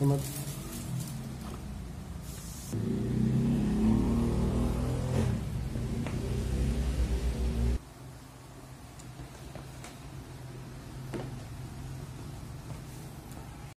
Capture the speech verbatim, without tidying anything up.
Come on.